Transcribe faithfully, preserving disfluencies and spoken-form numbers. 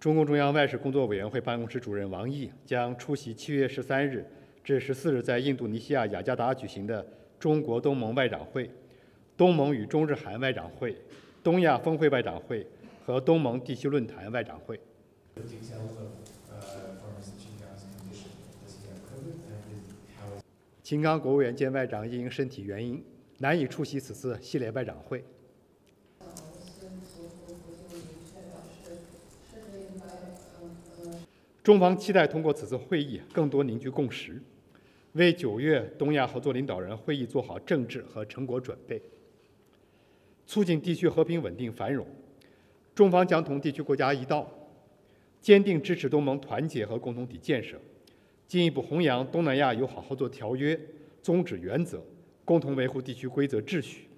中共中央外事工作委员会办公室主任王毅将出席七月十三日至十四日在印度尼西亚雅加达举行的中国东盟外长会、东盟与中日韩外长会、东亚峰会外长会和东盟地区论坛外长会。 秦刚国务院兼外长因身体原因难以出席此次系列外长会。中方期待通过此次会议更多凝聚共识，为九月东亚合作领导人会议做好政治和成果准备，促进地区和平稳定繁荣。中方将同地区国家一道，坚定支持东盟团结和共同体建设。 进一步弘扬东南亚友好合作条约宗旨原则，共同维护地区规则秩序。